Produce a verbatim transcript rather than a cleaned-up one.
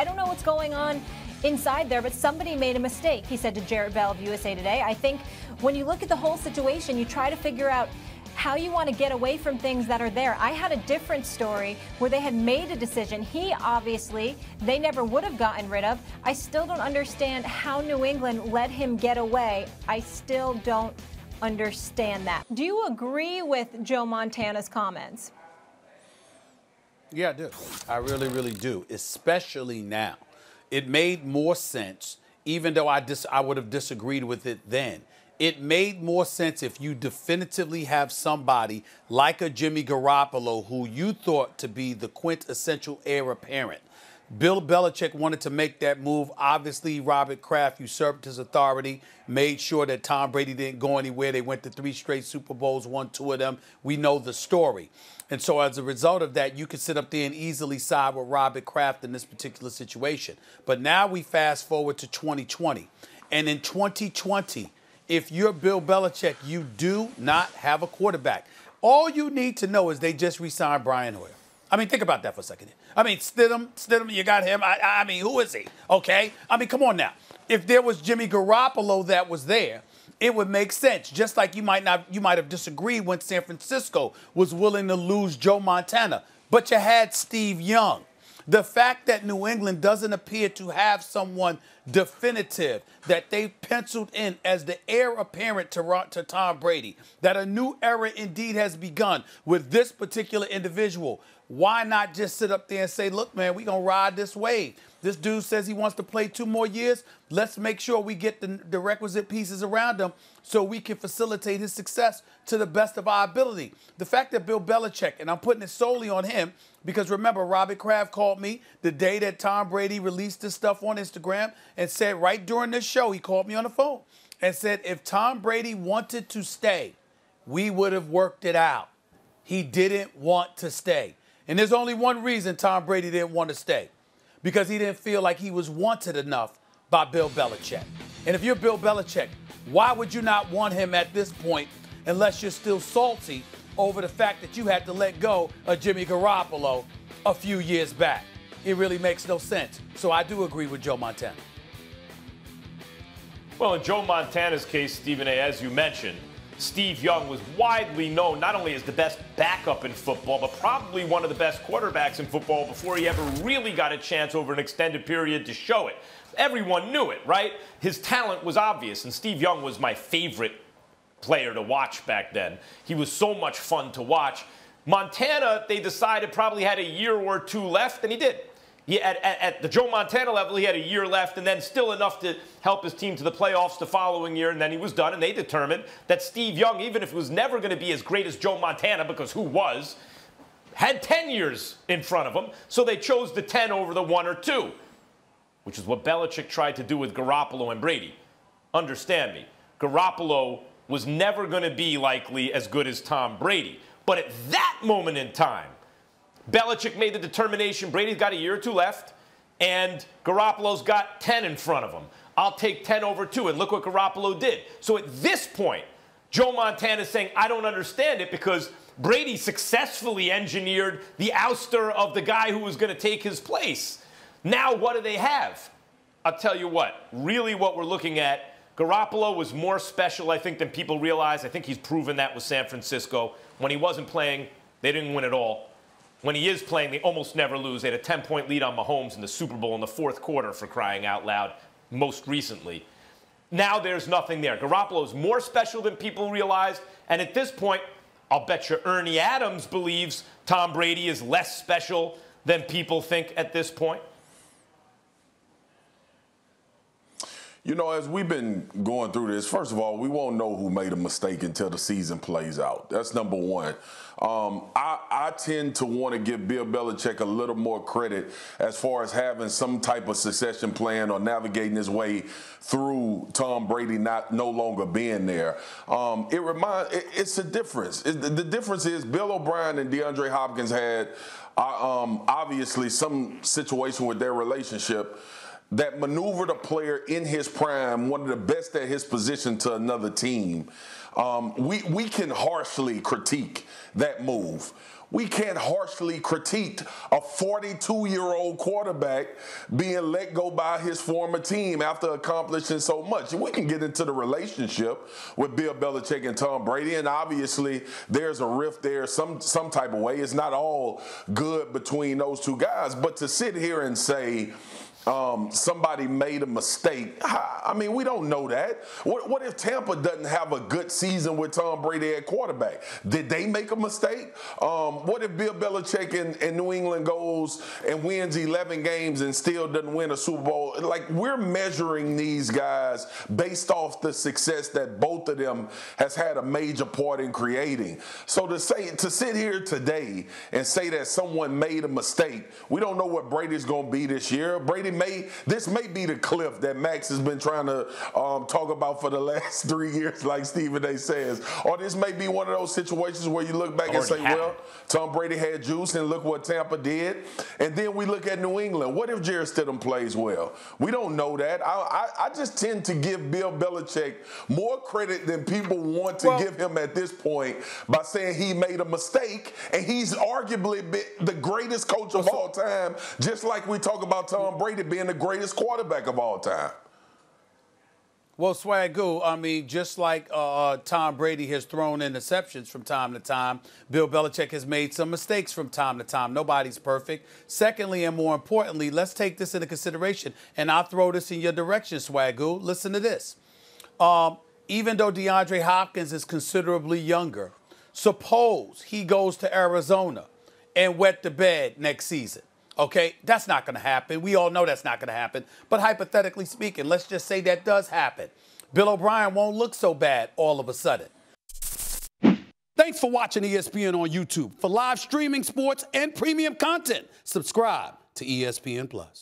I don't know what's going on inside there, but somebody made a mistake, he said to Jarrett Bell of U S A Today. I think when you look at the whole situation, you try to figure out how you want to get away from things that are there. I had a different story where they had made a decision. He obviously, they never would have gotten rid of. I still don't understand how New England let him get away. I still don't understand that. Do you agree with Joe Montana's comments? Yeah, I do. I really, really do, especially now. It made more sense, even though I, dis I would have disagreed with it then. It made more sense if you definitively have somebody like a Jimmy Garoppolo, who you thought to be the quintessential heir apparent. Bill Belichick wanted to make that move. Obviously, Robert Kraft usurped his authority, made sure that Tom Brady didn't go anywhere. They went to three straight Super Bowls, won two of them. We know the story. And so as a result of that, you could sit up there and easily side with Robert Kraft in this particular situation. But now we fast forward to twenty twenty. And in twenty twenty, if you're Bill Belichick, you do not have a quarterback. All you need to know is they just re-signed Brian Hoyer. I mean, think about that for a second. I mean, Stidham, Stidham, you got him. I, I mean, who is he? Okay? I mean, come on now. If there was Jimmy Garoppolo that was there, it would make sense, just like you might not, you might have disagreed when San Francisco was willing to lose Joe Montana. But you had Steve Young. The fact that New England doesn't appear to have someone definitive that they've penciled in as the heir apparent to, to Tom Brady, that a new era indeed has begun with this particular individual. Why not just sit up there and say, look, man, we're going to ride this wave. This dude says he wants to play two more years. Let's make sure we get the, the requisite pieces around him so we can facilitate his success to the best of our ability. The fact that Bill Belichick, and I'm putting it solely on him, because remember, Robert Kraft called me the day that Tom Brady released this stuff on Instagram and said right during this show, he called me on the phone and said, if Tom Brady wanted to stay, we would have worked it out. He didn't want to stay. And there's only one reason Tom Brady didn't want to stay, because he didn't feel like he was wanted enough by Bill Belichick. And if you're Bill Belichick, why would you not want him at this point unless you're still salty over the fact that you had to let go of Jimmy Garoppolo a few years back? It really makes no sense. So I do agree with Joe Montana. Well, in Joe Montana's case, Stephen A., as you mentioned, Steve Young was widely known not only as the best backup in football, but probably one of the best quarterbacks in football before he ever really got a chance over an extended period to show it. Everyone knew it, right? His talent was obvious, and Steve Young was my favorite player to watch back then. He was so much fun to watch. Montana, they decided, probably had a year or two left, and he did. He, at, at, at the Joe Montana level, he had a year left, and then still enough to help his team to the playoffs the following year, and then he was done, and they determined that Steve Young, even if he was never going to be as great as Joe Montana, because who was, had ten years in front of him, so they chose the ten over the one or two, which is what Belichick tried to do with Garoppolo and Brady. Understand me, Garoppolo was never going to be likely as good as Tom Brady, but at that moment in time, Belichick made the determination, Brady's got a year or two left, and Garoppolo's got ten in front of him. I'll take ten over two, and look what Garoppolo did. So at this point, Joe Montana's saying, I don't understand it, because Brady successfully engineered the ouster of the guy who was going to take his place. Now what do they have? I'll tell you what, really what we're looking at, Garoppolo was more special, I think, than people realize. I think he's proven that with San Francisco. When he wasn't playing, they didn't win at all. When he is playing, they almost never lose. They had a ten-point lead on Mahomes in the Super Bowl in the fourth quarter, for crying out loud, most recently. Now there's nothing there. Garoppolo's more special than people realize, and at this point, I'll bet you Ernie Adams believes Tom Brady is less special than people think at this point. You know, as we've been going through this, first of all, we won't know who made a mistake until the season plays out. That's number one. Um, I, I tend to want to give Bill Belichick a little more credit as far as having some type of succession plan or navigating his way through Tom Brady not no longer being there. Um, it reminds, it, it's a difference. It, the, the difference is Bill O'Brien and DeAndre Hopkins had uh, um, obviously some situation with their relationship that maneuvered a player in his prime, one of the best at his position, to another team. Um, we, we can harshly critique that move. We can't harshly critique a forty-two-year-old quarterback being let go by his former team after accomplishing so much. And we can get into the relationship with Bill Belichick and Tom Brady, and obviously there's a rift there some, some type of way. It's not all good between those two guys. But to sit here and say Um, somebody made a mistake, I mean, we don't know that. What, what if Tampa doesn't have a good season with Tom Brady at quarterback? Did they make a mistake? Um, what if Bill Belichick in, in New England goes and wins eleven games and still doesn't win a Super Bowl? Like, we're measuring these guys based off the success that both of them has had a major part in creating. So to say, to sit here today and say that someone made a mistake, we don't know what Brady's going to be this year. Brady May, this may be the cliff that Max has been trying to um, talk about for the last three years, like Stephen A. says. Or this may be one of those situations where you look back or and say, happened. well, Tom Brady had juice, and look what Tampa did. And then we look at New England. What if Jair Stidham plays well? We don't know that. I, I, I just tend to give Bill Belichick more credit than people want to well, give him at this point by saying he made a mistake, and he's arguably been the greatest coach of all time, just like we talk about Tom Brady being the greatest quarterback of all time. Well, Swagoo, I mean, just like uh, Tom Brady has thrown interceptions from time to time, Bill Belichick has made some mistakes from time to time. Nobody's perfect. Secondly, and more importantly, let's take this into consideration, and I'll throw this in your direction, Swagoo. Listen to this. Um, even though DeAndre Hopkins is considerably younger, suppose he goes to Arizona and wet the bed next season. Okay, that's not going to happen. We all know that's not going to happen. But hypothetically speaking, let's just say that does happen. Bill O'Brien won't look so bad all of a sudden. Thanks for watching E S P N on YouTube. For live streaming, sports, and premium content, subscribe to E S P N Plus.